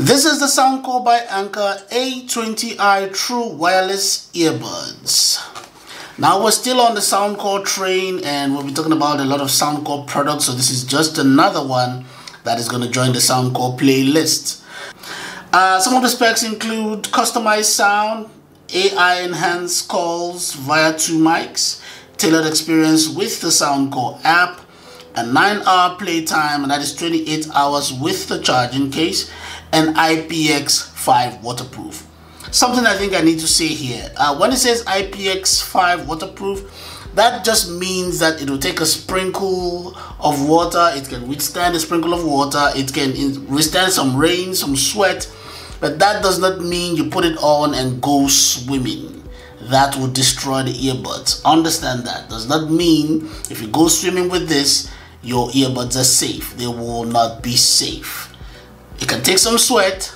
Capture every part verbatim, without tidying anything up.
This is the Soundcore by Anker A twenty i True Wireless Earbuds. Now we're still on the Soundcore train and we'll be talking about a lot of Soundcore products, so this is just another one that is going to join the Soundcore playlist. Uh, some of the specs include customized sound, A I enhanced calls via two mics, tailored experience with the Soundcore app, a nine hour playtime, and that is twenty-eight hours with the charging case, and I P X five waterproof. Something I think I need to say here, uh, when it says I P X five waterproof, that just means that it will take a sprinkle of water, it can withstand a sprinkle of water, it can withstand some rain, some sweat, but that does not mean you put it on and go swimming. That would destroy the earbuds. Understand that. Does not mean if you go swimming with this, your earbuds are safe. They will not be safe. It can take some sweat,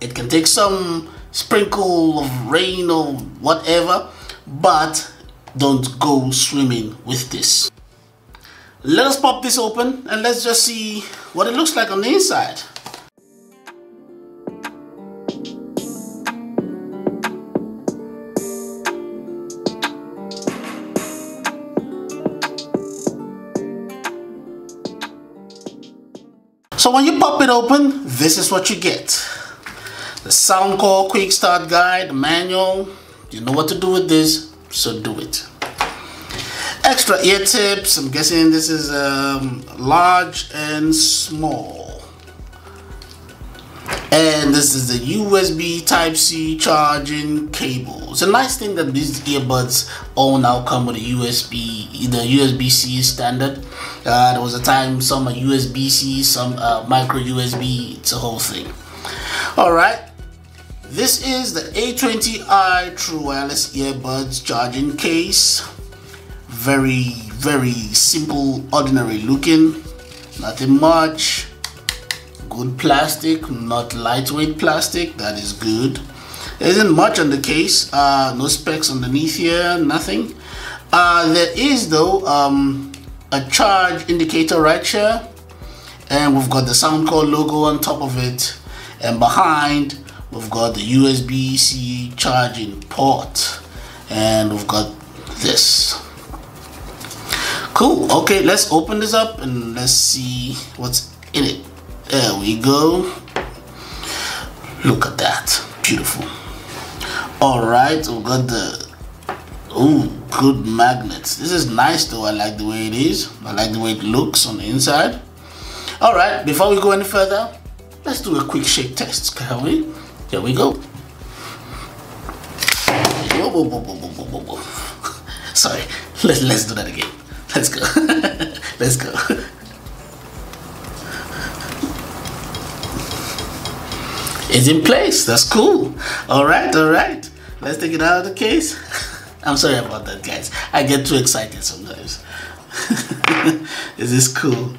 it can take some sprinkle of rain or whatever, but don't go swimming with this. Let us pop this open and let's just see what it looks like on the inside. So when you pop it open, this is what you get. The Soundcore Quick Start Guide, the manual. You know what to do with this, so do it. Extra ear tips. I'm guessing this is um, large and small. And this is the U S B Type C charging cable. It's a nice thing that these earbuds all now come with a U S B, the U S B C standard. Uh, there was a time some are U S B C, some are micro U S B, it's a whole thing. Alright, this is the A twenty i True Wireless Earbuds charging case. Very, very simple, ordinary looking, nothing much. Good plastic, not lightweight plastic, that is good. There isn't much on the case, uh, no specs underneath here, nothing. Uh, there is though um, a charge indicator right here, and we've got the Soundcore logo on top of it, and behind we've got the U S B C charging port, and we've got this. Cool, okay, let's open this up and let's see what's in it. There we go. Look at that. Beautiful. Alright, we've got the... Ooh, good magnets. This is nice though. I like the way it is. I like the way it looks on the inside. Alright, before we go any further, let's do a quick shake test, can we? There we go. Whoa, whoa, whoa, whoa, whoa, whoa, whoa. Sorry. Let's, let's do that again. Let's go. Let's go. It's in place. That's cool. All right, all right. Let's take it out of the case. I'm sorry about that, guys. I get too excited sometimes. This is cool.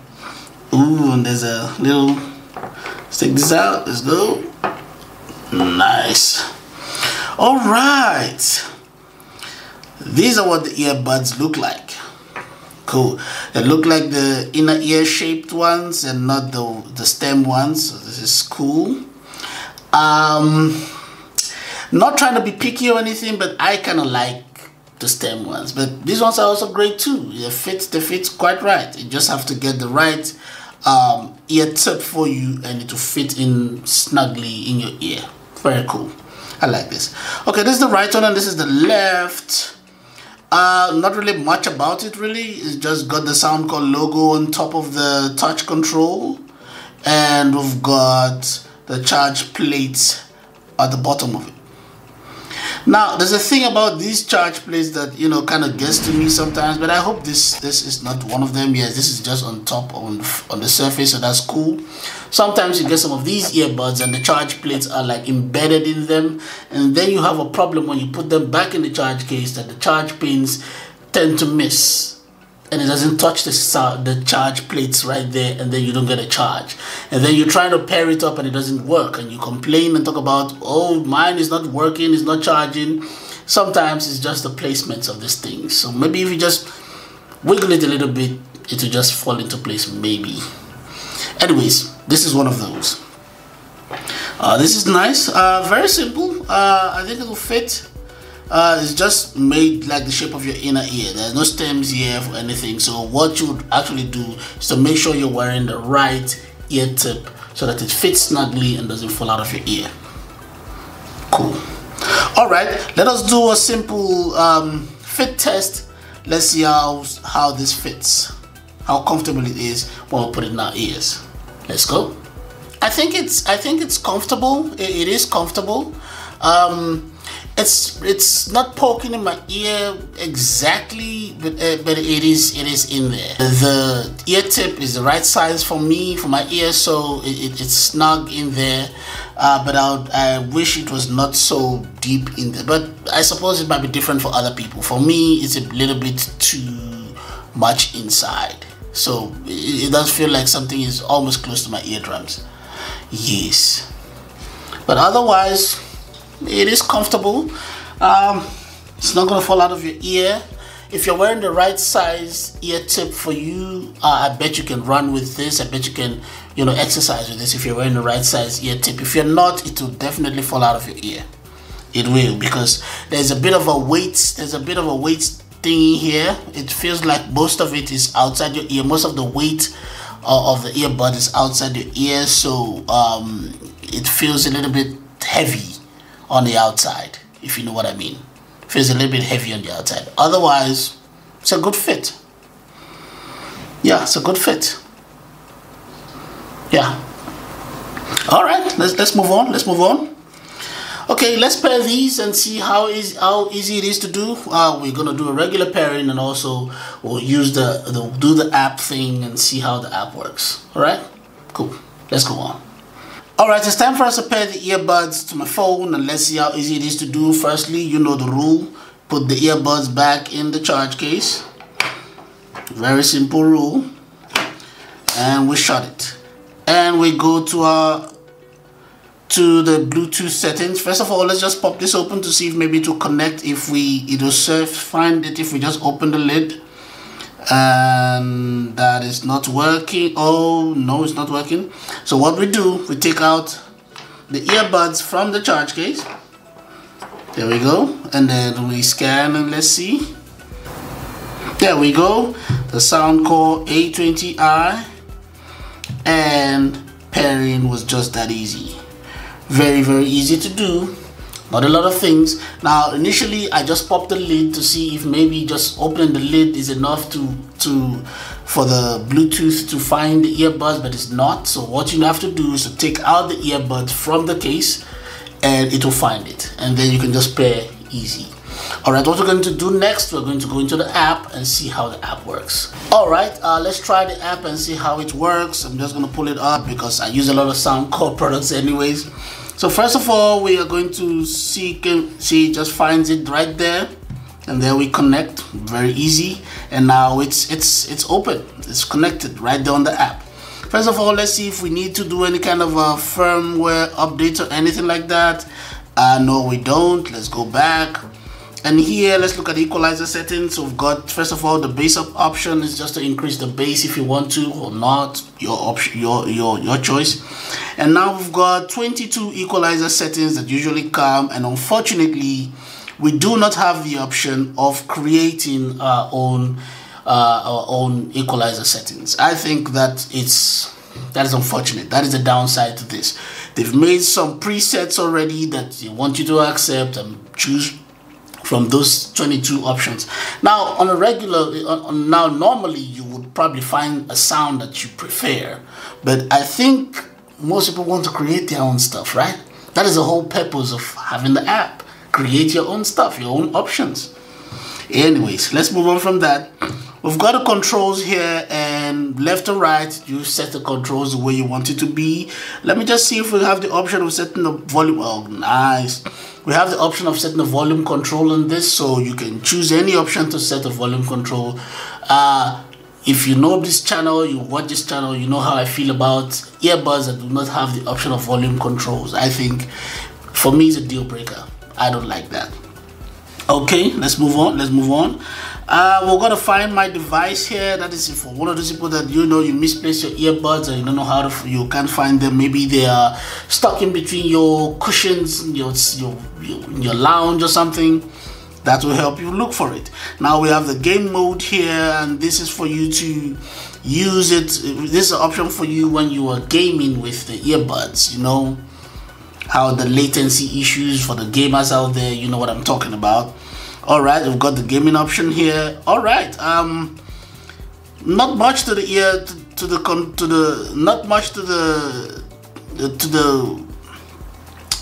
Ooh, and there's a little... Let's take this out. Let's go. Nice. All right. These are what the earbuds look like. Cool. They look like the inner ear-shaped ones and not the, the stem ones. So this is cool. Um, not trying to be picky or anything, but I kind of like the stem ones, but these ones are also great too. They fit, they fit quite right. You just have to get the right um, ear tip for you and it will fit in snugly in your ear. Very cool. I like this. Okay, this is the right one and this is the left. Uh, not really much about it really. It's just got the Soundcore logo on top of the touch control, and we've got the charge plates at the bottom of it. Now, there's a thing about these charge plates that, you know, kind of gets to me sometimes, but I hope this this is not one of them. Yes, this is just on top, on, on the surface, so that's cool. Sometimes you get some of these earbuds and the charge plates are like embedded in them, and then you have a problem when you put them back in the charge case that the charge pins tend to miss. And it doesn't touch the, the charge plates right there, and then you don't get a charge. And then you're trying to pair it up and it doesn't work. And you complain and talk about, oh, mine is not working, it's not charging. Sometimes it's just the placements of these things. So maybe if you just wiggle it a little bit, it will just fall into place, maybe. Anyways, this is one of those. Uh, this is nice, uh, very simple. uh, I think it will fit. Uh, it's just made like the shape of your inner ear. There are no stems here for anything, so what you would actually do is to make sure you're wearing the right ear tip so that it fits snugly and doesn't fall out of your ear. Cool. Alright, let us do a simple um, fit test. Let's see how, how this fits, how comfortable it is when we put it in our ears. Let's go. I think it's I think it's comfortable. It, it is comfortable. Um, it's it's not poking in my ear exactly, but uh, but it is it is in there. The ear tip is the right size for me, for my ear, so it, it, it's snug in there. Uh, but I, I wish it was not so deep in there. But I suppose it might be different for other people. For me, it's a little bit too much inside. So it, it does feel like something is almost close to my eardrums. Yes, but otherwise it is comfortable. Um, it's not gonna fall out of your ear. If you're wearing the right size ear tip for you, uh, I bet you can run with this. I bet you can, you know, exercise with this if you're wearing the right size ear tip. If you're not, it will definitely fall out of your ear. It will, because there's a bit of a weight. There's a bit of a weight thingy here. It feels like most of it is outside your ear. Most of the weight of the earbud is outside your ear, so um, it feels a little bit heavy on the outside, if you know what I mean. It feels a little bit heavy on the outside. Otherwise, it's a good fit. Yeah, it's a good fit. Yeah. All right, let's let's move on. Let's move on. Okay, let's pair these and see how is how easy it is to do. Uh, we're gonna do a regular pairing, and also we'll use the, the do the app thing and see how the app works. All right, cool. Let's go on. All right, it's time for us to pair the earbuds to my phone, and let's see how easy it is to do. Firstly, you know the rule: put the earbuds back in the charge case. Very simple rule, and we shut it, and we go to our. to the Bluetooth settings. First of all, let's just pop this open to see if maybe it will connect. If we, it will surf, find it if we just open the lid. And that is not working. Oh no, it's not working. So what we do, we take out the earbuds from the charge case. There we go. And then we scan and let's see. There we go. The Soundcore A twenty i. And pairing was just that easy. Very, very easy to do. Not a lot of things. Now, initially, I just popped the lid to see if maybe just opening the lid is enough to to for the Bluetooth to find the earbuds, but it's not. So what you have to do is to take out the earbuds from the case, and it will find it. And then you can just pair easy. All right, what we're going to do next, we're going to go into the app and see how the app works. All right, uh, let's try the app and see how it works. I'm just going to pull it up because I use a lot of Soundcore products anyways. So first of all, we are going to see, see, just finds it right there. And there we connect, very easy. And now it's, it's, it's open, it's connected right there on the app. First of all, let's see if we need to do any kind of a firmware update or anything like that. Uh, no, we don't. Let's go back. And here, let's look at the equalizer settings. So we've got, first of all, the BassUp option is just to increase the bass if you want to or not, your option, your your your choice. And now we've got twenty-two equalizer settings that usually come, and unfortunately, we do not have the option of creating our own uh, our own equalizer settings. I think that it's that is unfortunate. That is the downside to this. They've made some presets already that they want you to accept and choose from those twenty-two options. Now, on a regular, on, now normally you would probably find a sound that you prefer, but I think most people want to create their own stuff, right? That is the whole purpose of having the app. Create your own stuff, your own options. Anyways, let's move on from that. We've got the controls here, and left or right, you set the controls the way you want it to be. Let me just see if we have the option of setting the volume. Oh, nice. We have the option of setting the volume control on this, so you can choose any option to set a volume control. Uh, if you know this channel, you watch this channel, you know how I feel about earbuds that do not have the option of volume controls. I think, for me, it's a deal breaker. I don't like that. Okay, let's move on. Let's move on. Uh, we're gonna find my device here. That is for one of those people that, you know, you misplace your earbuds and you don't know how to, you can't find them. Maybe they are stuck in between your cushions, your your your lounge or something. That will help you look for it. Now we have the game mode here, and this is for you to use it. This is an option for you when you are gaming with the earbuds. You know how the latency issues for the gamers out there. You know what I'm talking about. All right, we've got the gaming option here. All right, um, not much to the ear, to, to the con, to the not much to the to the.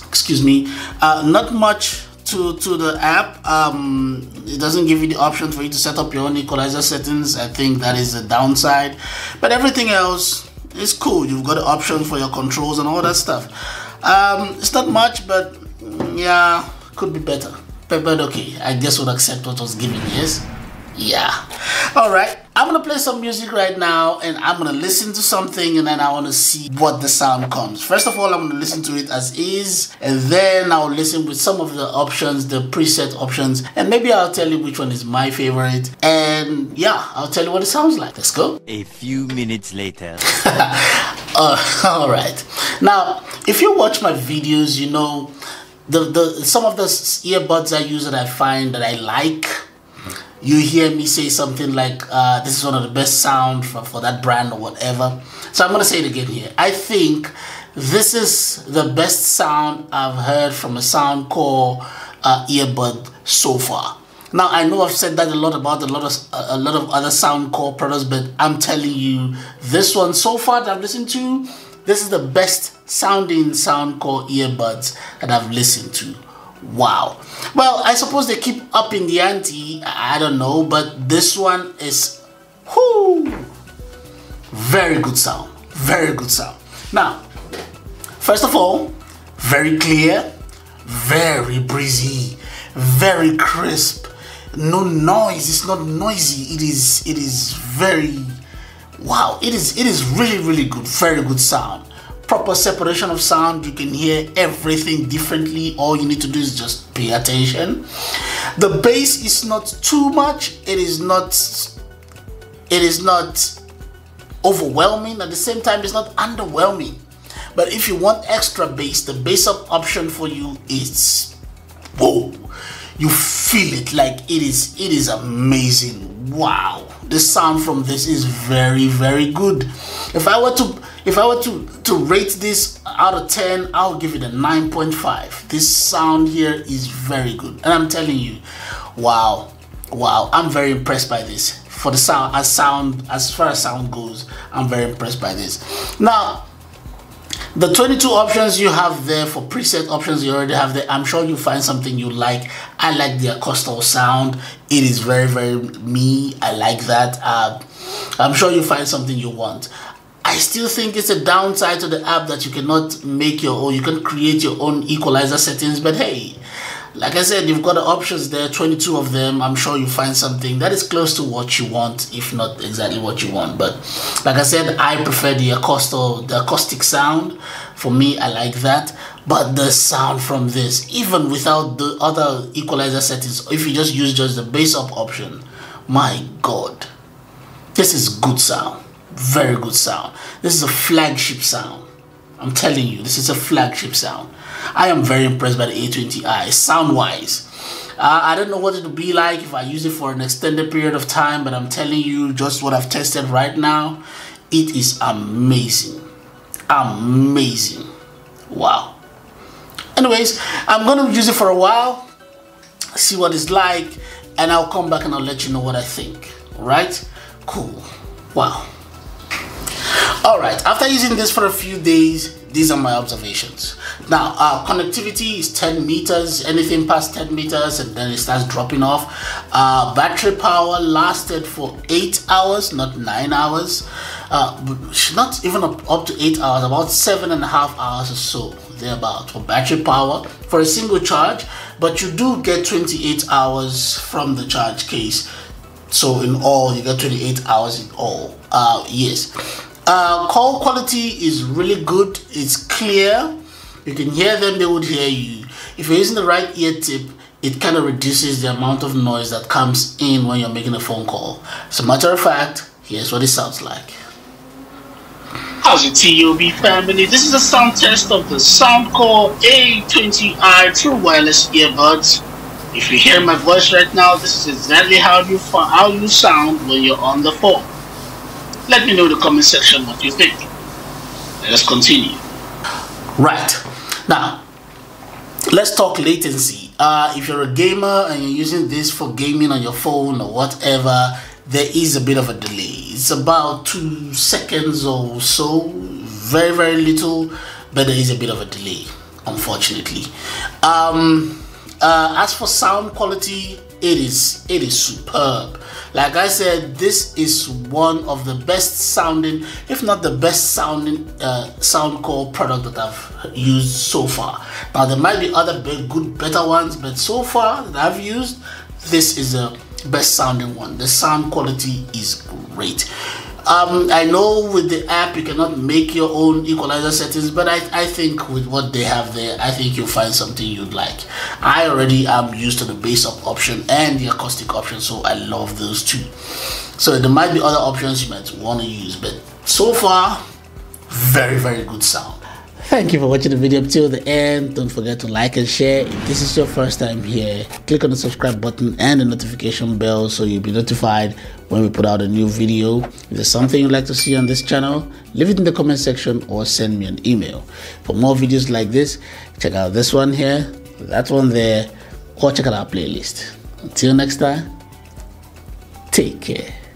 Excuse me, uh, not much. To, to the app. Um, it doesn't give you the option for you to set up your own equalizer settings. I think that is the downside, but everything else is cool. You've got the option for your controls and all that stuff. Um, it's not much, but yeah, could be better, but, but okay, I guess we'll accept what was given. Yes. Yeah. All right, I'm gonna play some music right now, and I'm gonna listen to something, and then I want to see what the sound comes. First of all, I'm gonna listen to it as is, and then I'll listen with some of the options, the preset options, and maybe I'll tell you which one is my favorite. And yeah, I'll tell you what it sounds like. Let's go. A few minutes later. uh, all right. Now, if you watch my videos, you know the the some of the earbuds I use that I find that I like. You hear me say something like, uh, this is one of the best sound for, for that brand or whatever. So I'm going to say it again here. I think this is the best sound I've heard from a Soundcore uh, earbud so far. Now, I know I've said that a lot about a lot of, a lot of other Soundcore products, but I'm telling you, this one so far that I've listened to, this is the best sounding Soundcore earbuds that I've listened to. Wow. Well, I suppose they keep up in the ante, I don't know, but this one is whoo, very good sound, very good sound. Now, first of all, very clear, very breezy, very crisp, no noise. It's not noisy. It is, it is very, wow, it is, it is really, really good, very good sound. Proper separation of sound. You can hear everything differently. All you need to do is just pay attention. The bass is not too much. It is not, it is not overwhelming. At the same time, it's not underwhelming. But if you want extra bass, the BassUp option for you is, whoa, you feel it. Like it is, it is amazing. Wow. The sound from this is very, very good. If I were to If I were to, to rate this out of ten, I'll give it a nine point five. This sound here is very good. And I'm telling you, wow, wow, I'm very impressed by this. For the sound, as sound, as far as sound goes, I'm very impressed by this. Now, the twenty-two options you have there for preset options you already have there, I'm sure you find something you like. I like the acoustical sound. It is very, very me. I like that. Uh, I'm sure you find something you want. I still think it's a downside to the app that you cannot make your own, you can create your own equalizer settings, but hey, like I said, you've got the options there, twenty-two of them. I'm sure you find something that is close to what you want, if not exactly what you want. But like I said, I prefer the acoustic, the acoustic sound. For me, I like that. But the sound from this, even without the other equalizer settings, if you just use just the BassUp option, my God, this is good sound. Very good sound. This is a flagship sound. I'm telling you, this is a flagship sound. I am very impressed by the A twenty i sound wise. uh, I don't know what it will be like if I use it for an extended period of time, but I'm telling you, just what I've tested right now, it is amazing, amazing. Wow. Anyways, I'm gonna use it for a while, see what it's like, and I'll come back and I'll let you know what I think. All right, cool. Wow. Alright, after using this for a few days, these are my observations. Now, uh, connectivity is ten meters, anything past ten meters, and then it starts dropping off. Uh, battery power lasted for eight hours, not nine hours. Uh, not even up, up to eight hours, about seven and a half hours or so, thereabout, for battery power for a single charge. But you do get twenty-eight hours from the charge case. So in all, you got twenty-eight hours in all. Uh, yes. Uh, call quality is really good. It's clear. You can hear them. They would hear you. If you're using the right ear tip, it kind of reduces the amount of noise that comes in when you're making a phone call. As a matter of fact, here's what it sounds like. How's your T O B family? This is a sound test of the Soundcore A twenty i True Wireless Earbuds. If you hear my voice right now, this is exactly how you, how you sound when you're on the phone. Let me know in the comment section what you think. Let us continue. Right. Now, let's talk latency. Uh, if you're a gamer and you're using this for gaming on your phone or whatever, there is a bit of a delay. It's about two seconds or so, very, very little, but there is a bit of a delay, unfortunately. Um, uh, as for sound quality, it is, it is superb. Like I said, this is one of the best sounding, if not the best sounding uh, Soundcore product that I've used so far. Now, there might be other good, better ones, but so far that I've used, this is a best sounding one. The sound quality is great. um I know with the app you cannot make your own equalizer settings, but i i think with what they have there, I think you'll find something you'd like. I already am used to the BassUp option and the acoustic option, so I love those two. So there might be other options you might want to use, but so far, very, very good sound. Thank you for watching the video till the end. Don't forget to like and share. If this is your first time here, click on the subscribe button and the notification bell so you'll be notified when we put out a new video. If there's something you'd like to see on this channel, leave it in the comment section or send me an email. For more videos like this, check out this one here, that one there, or check out our playlist. Until next time, take care.